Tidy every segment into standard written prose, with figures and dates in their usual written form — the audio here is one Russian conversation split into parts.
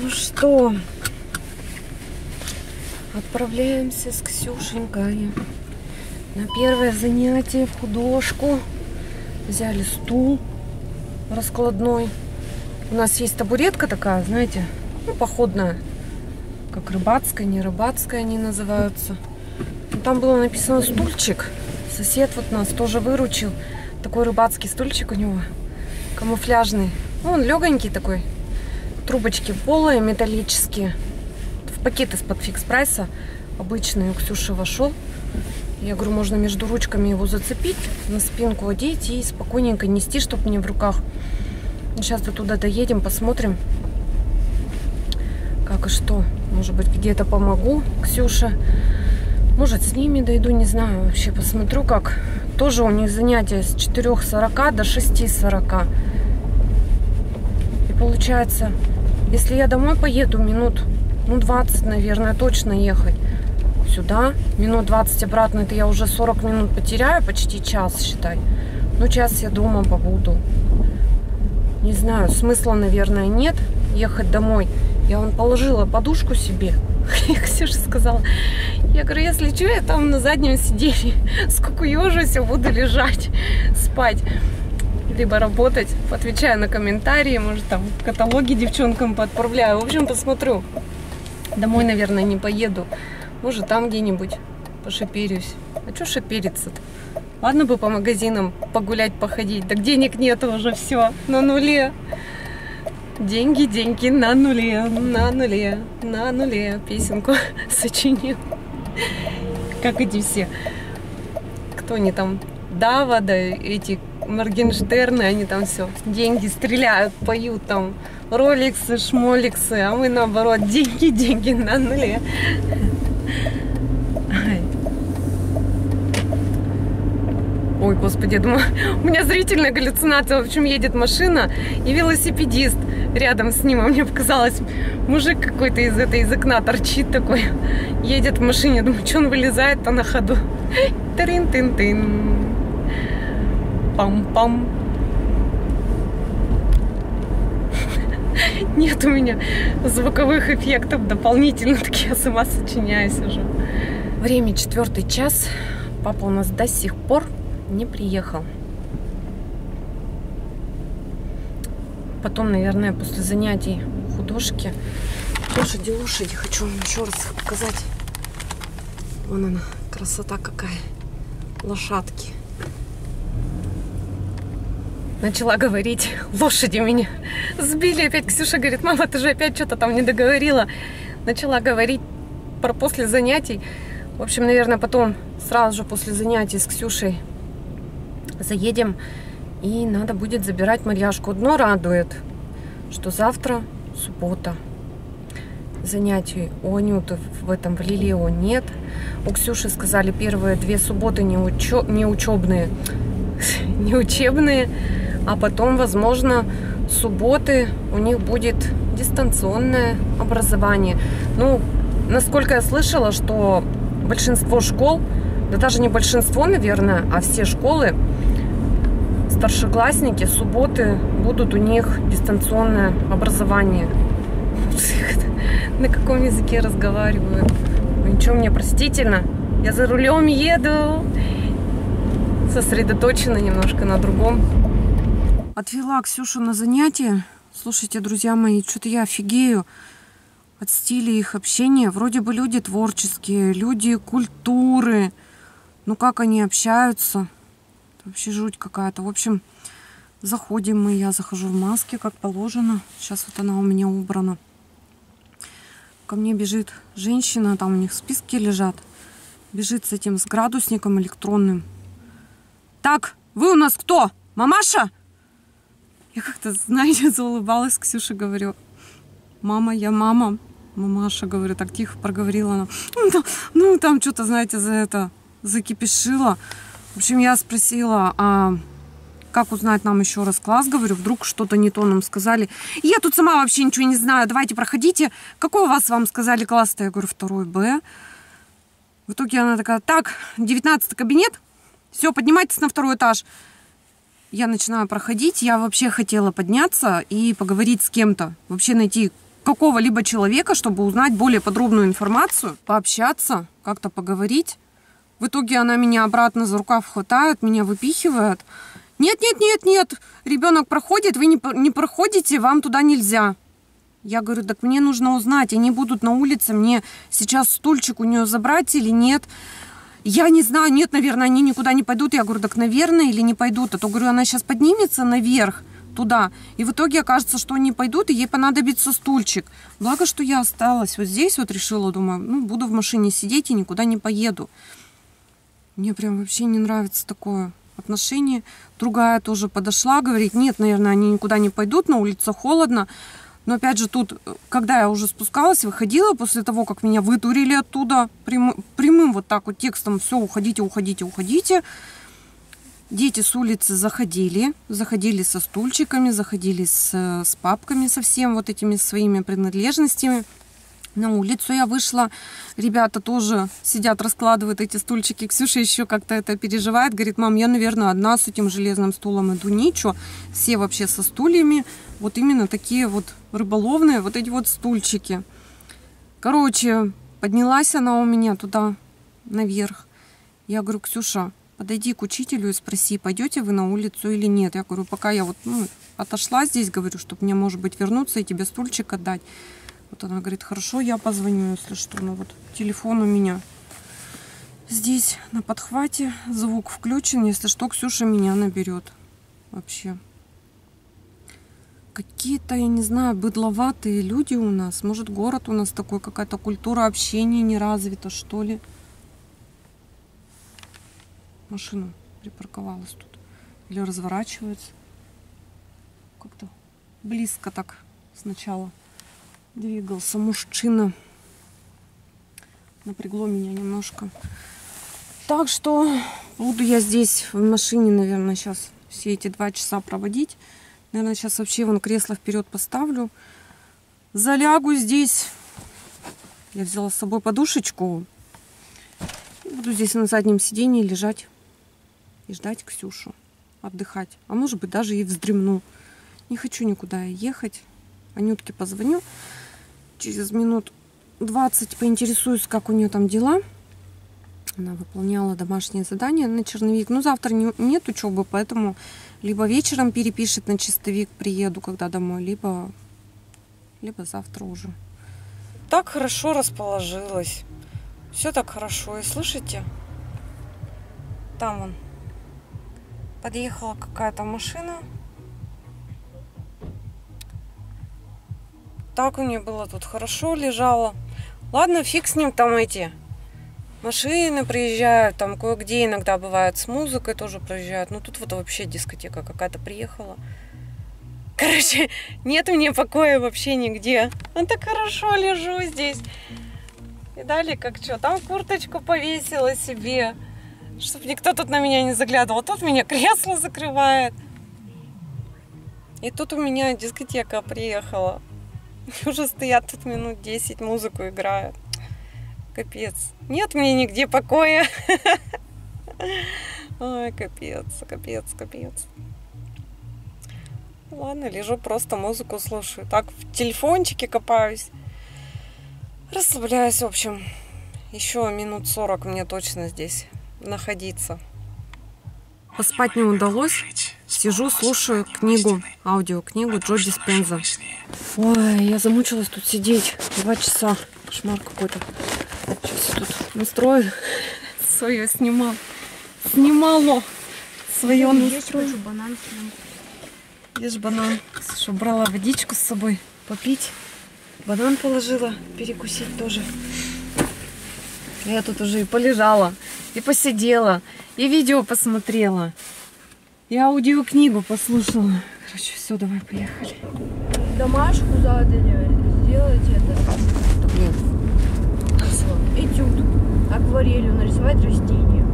Ну что, отправляемся с Ксюшенькой на первое занятие в художку. Взяли стул раскладной. У нас есть табуретка такая, знаете, ну, походная, как рыбацкая, не рыбацкая они называются. Там было написано стульчик. Сосед вот нас тоже выручил. Такой рыбацкий стульчик у него, камуфляжный. Ну, он легонький такой. Трубочки полые, металлические. В пакет из-под фикс-прайса. Обычный у Ксюши вошел. Я говорю, можно между ручками его зацепить, на спинку одеть и спокойненько нести, чтобы не в руках. Сейчас до туда доедем, посмотрим, как и что. Может быть, где-то помогу Ксюше. Может, с ними дойду, не знаю. Вообще посмотрю, как. Тоже у них занятия с 4:40 до 6:40. И получается, если я домой поеду, минут 20, наверное, точно ехать. Сюда минут 20 обратно, это я уже 40 минут потеряю, почти час, считай. Ну, час я дома побуду. Не знаю, смысла, наверное, нет ехать домой. Я вон положила подушку себе. Ксюша сказала, я говорю, если что, я там на заднем сиденье скукуёжусь, буду лежать, спать, либо работать. Отвечаю на комментарии, может, там каталоги девчонкам подправляю. В общем, посмотрю. Домой, наверное, не поеду. Может, там где-нибудь пошиперюсь. А что шипериться-то? Ладно бы по магазинам погулять, походить. Да денег нет уже, все, на нуле. Деньги, деньги на нуле, на нуле, на нуле. Песенку сочинил. Как эти все. Кто они там? Дава, да, эти Моргенштерны, они там все. Деньги стреляют, поют там. Роликсы, шмоликсы. А мы наоборот. Деньги, деньги на нуле. Ой, господи, я думаю, у меня зрительная галлюцинация. В общем, едет машина и велосипедист рядом с ним. А мне показалось, мужик какой-то из окна торчит такой. Едет в машине. Думаю, что он вылезает-то на ходу. Тырин-тын-тын. Пам-пам. Нет у меня звуковых эффектов дополнительно, так я сама сочиняюсь уже. Время 4 час. Папа у нас до сих пор не приехал. Потом, наверное, после занятий художки тоже делушить. Хочу вам еще раз показать. Вон она, красота какая. Лошадки. Начала говорить, лошади меня сбили. Опять Ксюша говорит, мама, ты же опять что-то там не договорила. Начала говорить про после занятий. В общем, наверное, потом сразу же после занятий с Ксюшей заедем, и надо будет забирать Марьяшку. Одно радует, что завтра суббота. Занятий у Анюты в Лилео нет. У Ксюши сказали, первые 2 субботы не учебные, а потом, возможно, субботы у них будет дистанционное образование. Ну, насколько я слышала, что большинство школ, да даже не большинство, наверное, а все школы, старшеклассники, субботы будут у них дистанционное образование. На каком языке разговариваю? Ничего, мне простительно. Я за рулем еду. Сосредоточена немножко на другом. Отвела Ксюшу на занятия. Слушайте, друзья мои, что-то я офигею от стиля их общения. Вроде бы люди творческие, люди культуры. Ну как они общаются? Вообще жуть какая-то. В общем, заходим мы. Я захожу в маске, как положено. Сейчас вот она у меня убрана. Ко мне бежит женщина. Там у них списки лежат. Бежит с этим, с градусником электронным. Так, вы у нас кто? Мамаша? Я как-то, знаете, заулыбалась. Ксюше говорю, мама, я мама. Мамаша, говорю, так тихо проговорила она. Ну, там что-то, знаете, за это закипишила. В общем, я спросила, а как узнать нам еще раз класс? Говорю, вдруг что-то не то нам сказали. Я тут сама вообще ничего не знаю. Давайте, проходите. Какой у вас вам сказали класс-то? Я говорю, 2Б. В итоге она такая, так, 19-й кабинет. Все, поднимайтесь на 2-й этаж. Я начинаю проходить. Я вообще хотела подняться и поговорить с кем-то. Вообще найти какого-либо человека, чтобы узнать более подробную информацию, пообщаться, как-то поговорить. В итоге она меня обратно за рукав хватает, меня выпихивает. Нет, ребенок проходит, вы не проходите, вам туда нельзя. Я говорю, так мне нужно узнать, они будут на улице, мне сейчас стульчик у нее забрать или нет. Я не знаю, нет, наверное, они никуда не пойдут. Я говорю, так, наверное, или не пойдут. А то, говорю, она сейчас поднимется наверх туда, и в итоге окажется, что они пойдут, и ей понадобится стульчик. Благо, что я осталась вот здесь, вот решила, думаю, ну, буду в машине сидеть и никуда не поеду. Мне прям вообще не нравится такое отношение. Другая тоже подошла, говорит, нет, наверное, они никуда не пойдут, на улице холодно. Но опять же тут, когда я уже спускалась, выходила после того, как меня вытурили оттуда прямым вот так вот текстом, все, уходите. Дети с улицы заходили со стульчиками, заходили с папками, со всем вот этими своими принадлежностями. На улицу я вышла, ребята тоже сидят, раскладывают эти стульчики. Ксюша еще как-то это переживает, говорит, мам, я, наверное, одна с этим железным стулом иду, ничего. Все вообще со стульями, вот именно такие вот рыболовные, вот эти вот стульчики. Короче, поднялась она у меня туда наверх. Я говорю, Ксюша, подойди к учителю и спроси, пойдете вы на улицу или нет. Я говорю, пока я вот отошла здесь, говорю, чтобы мне, может быть, вернуться и тебе стульчик отдать. Вот она говорит, хорошо, я позвоню, если что. Ну вот телефон у меня здесь на подхвате, звук включен. Если что, Ксюша меня наберет. Вообще. Какие-то, я не знаю, быдловатые люди у нас. Может, город у нас такой, какая-то культура общения не развита, что ли. Машина припарковалась тут. Или разворачивается. Как-то близко так сначала. Двигался мужчина. Напрягло меня немножко. Так что буду я здесь в машине, наверное, сейчас все эти 2 часа проводить. Наверное, сейчас вообще вон кресло вперед поставлю. Залягу здесь. Я взяла с собой подушечку. Буду здесь на заднем сиденье лежать и ждать Ксюшу. Отдыхать. А может быть, даже и вздремну. Не хочу никуда ехать. Анютке позвоню. Через минут 20 поинтересуюсь, как у нее там дела. Она выполняла домашнее задание на черновик. Но завтра нет учебы, поэтому либо вечером перепишет на чистовик, приеду когда домой, либо завтра уже. Так хорошо расположилась. Все так хорошо. И слышите? Там вон подъехала какая-то машина. Так у меня было тут хорошо, лежало. Ладно, фиг с ним, там эти машины приезжают, там кое-где иногда бывает с музыкой тоже проезжают. Ну тут вот вообще дискотека какая-то приехала. Короче, нет мне покоя вообще нигде. Ну так хорошо лежу здесь. И далее как что, там курточку повесила себе, чтобы никто тут на меня не заглядывал. Тут меня кресло закрывает. И тут у меня дискотека приехала. Уже стоят тут минут 10, музыку играют. Капец. Нет мне нигде покоя. Ой, капец. Ладно, лежу просто, музыку слушаю. Так, в телефончике копаюсь. Расслабляюсь, в общем. Еще минут 40 мне точно здесь находиться. Поспать не удалось. Сижу, слушаю книгу, аудиокнигу Джо Диспенза. Ой, я замучилась тут сидеть 2 часа. Кошмар какой-то. Сейчас я тут настрою. Свое снимала. Снимала. Свое настрою. Ешь банан. Ешь банан. Слушай, брала водичку с собой попить. Банан положила перекусить тоже. Я тут уже и полежала, и посидела, и видео посмотрела. Я аудиокнигу послушала. Короче, все, давай, поехали. Домашку задали, сделать это. Нет. Этюд. Акварелью нарисовать растение.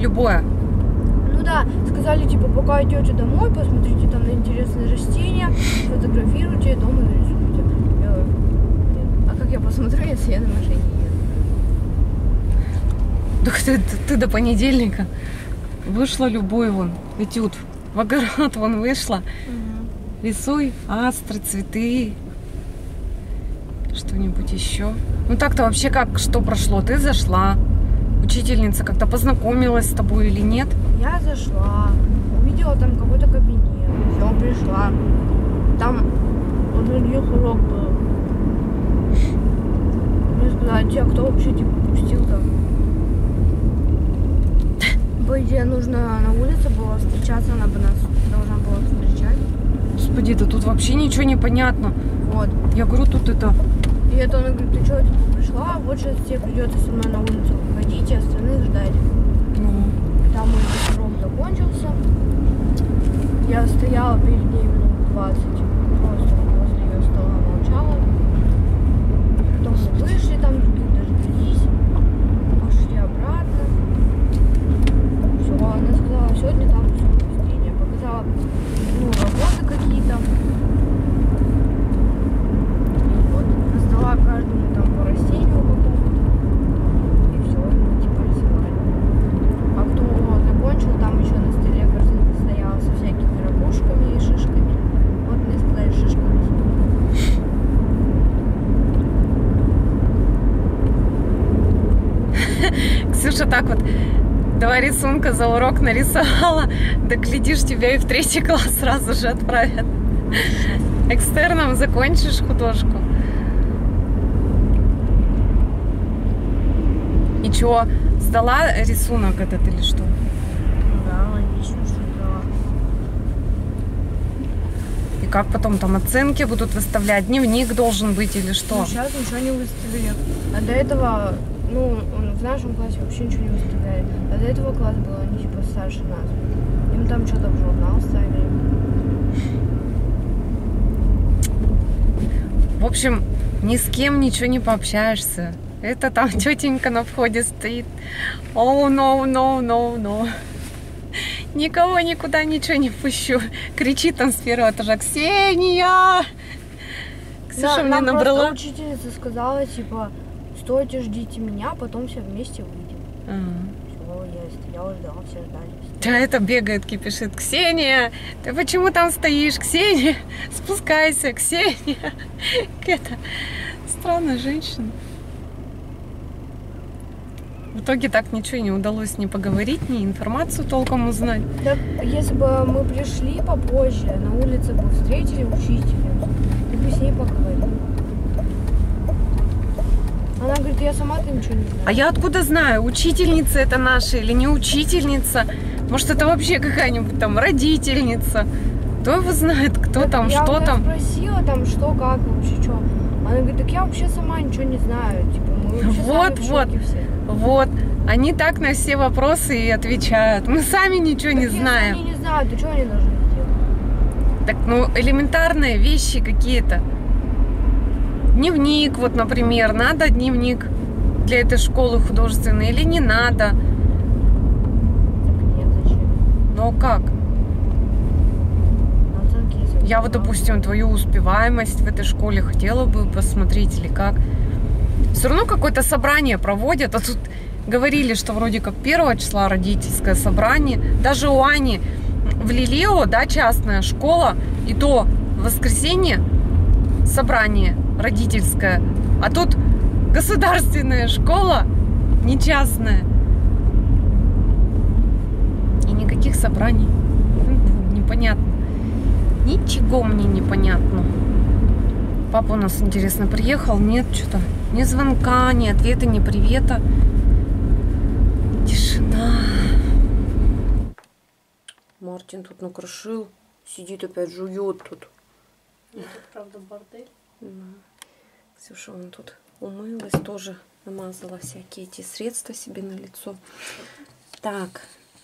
Любое. Ну да, сказали, типа, пока идете домой, посмотрите там на интересные растения, фотографируйте, дома нарисуйте. А как я посмотрю, если я на машине еду? Так ты до понедельника. Вышла любой вон, этюд, в огород вон вышла, рисуй астры, цветы, что-нибудь еще. Ну так-то вообще как, что прошло? Ты зашла, учительница как-то познакомилась с тобой или нет? Я зашла, увидела там какой-то кабинет, все, пришла. Там у других урок был. Мне сказали, тебя кто вообще типа пустил-то? По идее, нужно на улице было встречаться, она бы нас должна была встречать. Господи, да тут вообще ничего не понятно. Вот. Я говорю, тут это... И это она говорит, ты что, типа, пришла, вот сейчас тебе придется со мной на улицу выходить и остальных ждать. Ну. Там уже урок закончился. Я стояла перед ней минут 20. Просто возле ее стола молчала. Потом мы вышли, там другие дождались. Пошли обратно. Она сказала, сегодня там все впечатление. Показала, ну, работы какие-то. Вот, раздала каждому там по растению какому-то. И все, мы типа рисовали. А кто закончил, там еще на столе корзинка стояла со всякими ракушками и шишками. Вот мне сказали, шишками. Ксюша так вот... Два рисунка за урок нарисовала, да глядишь, тебя и в 3-й класс сразу же отправят. Экстерном закончишь художку. И чё, сдала рисунок этот или что? Да, логично, что сдала. И как потом там оценки будут выставлять? Дневник должен быть или что? Ну, сейчас ничего не выставили. А до этого... Ну, в нашем классе вообще ничего не выставляли. А до этого класс был, они типа старше нас. Им там что-то в журнал ставили. В общем, ни с кем ничего не пообщаешься. Это там тетенька на входе стоит. Оу, ноу, ноу, ноу, ноу. Никого никуда ничего не пущу. Кричит там с 1-го этажа. Ксения! Ксюша, да, мне набрала. Учительница сказала, типа... Стойте, ждите меня, потом все вместе выйдем. Все, я стояла, ждала, все ждали. Да, это бегает, кипишит. Ксения, ты почему там стоишь? Ксения, спускайся, Ксения. Какая-то странная женщина. В итоге так ничего не удалось ни поговорить, ни информацию толком узнать. Так, если бы мы пришли попозже, на улице бы встретили учительницу, ты бы с ней поговорила. Она говорит, я сама-то ничего не знаю. А я откуда знаю, учительница это наша или не учительница? Может, это вообще какая-нибудь там родительница? Кто его знает, кто так там, что там? Я спросила там, что, как, вообще, что. Она говорит, так я вообще сама ничего не знаю. Типа, мы вот, вот, вот. Они так на все вопросы и отвечают. Мы сами ничего так не знаем. Они не знают, то что они должны делать? Так, ну, элементарные вещи какие-то. Дневник, вот, например, надо дневник для этой школы художественной или не надо? Так нет, зачем? Ну как? Оценки, я вот, допустим, твою успеваемость в этой школе хотела бы посмотреть или как. Все равно какое-то собрание проводят, а тут говорили, что вроде как 1-го числа родительское собрание. Даже у Ани в Лилео, да, частная школа, и то в воскресенье собрание родительская, а тут государственная школа, не частная. И никаких собраний. Непонятно. Ничего мне непонятно. Папа у нас, интересно, приехал? Нет, что-то. Ни звонка, ни ответа, ни привета. Тишина. Мартин тут накрошил. Сидит опять, жует тут. Тут, правда, бордель. Ксюша вон тут умылась, тоже намазала всякие эти средства себе на лицо. Так,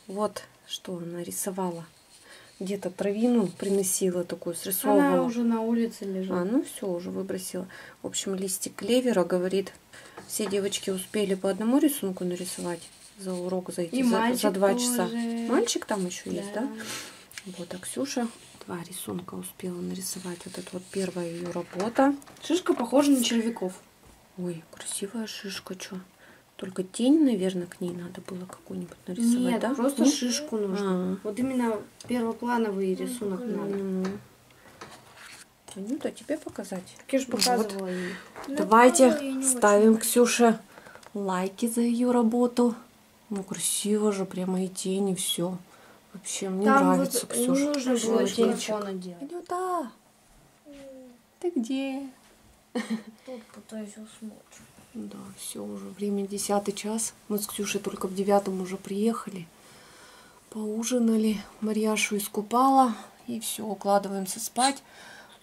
вот что она рисовала. Где-то травину приносила такую, срисовывала. Она уже на улице лежит. А, ну все, уже выбросила. В общем, листик клевера, говорит, все девочки успели по одному рисунку нарисовать за урок зайти, за 2 часа. Мальчик там еще есть, да? Вот, а Ксюша... 2 рисунка успела нарисовать. Вот это вот первая ее работа. Шишка похожа на червяков. Ой, красивая шишка, что? Только тень, наверное, к ней надо было какую-нибудь нарисовать. Нет, да? Просто ну, шишку нужно. Вот именно первоплановый рисунок надо. Анюта, тебе показать? Так я же показывала ей. Давайте ставим Ксюше лайки за ее работу. Ну, красиво же, прямо и тени, все. Вообще, мне там нравится, вот Ксюша. Не нужно было телефона делать. Анюта, ты где? Тут пытаюсь уснуть. Да, все уже, время 10 час. Мы с Ксюшей только в 9 уже приехали. Поужинали, Марьяшу искупала. И все, укладываемся спать.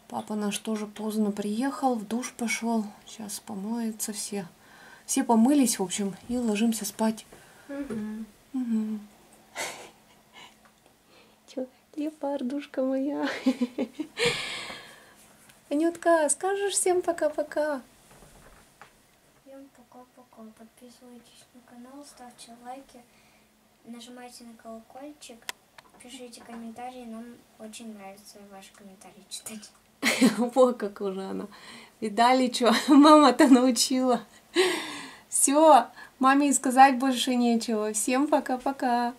Папа наш тоже поздно приехал, в душ пошел. Сейчас помоются все. Все помылись, в общем, и ложимся спать. Че, леопардушка моя. Анютка, скажешь всем пока-пока? Всем пока-пока. Подписывайтесь на канал, ставьте лайки, нажимайте на колокольчик, пишите комментарии. Нам очень нравится ваши комментарии читать. Во, как уже она. Видали, что мама-то научила. Все, маме сказать больше нечего. Всем пока-пока.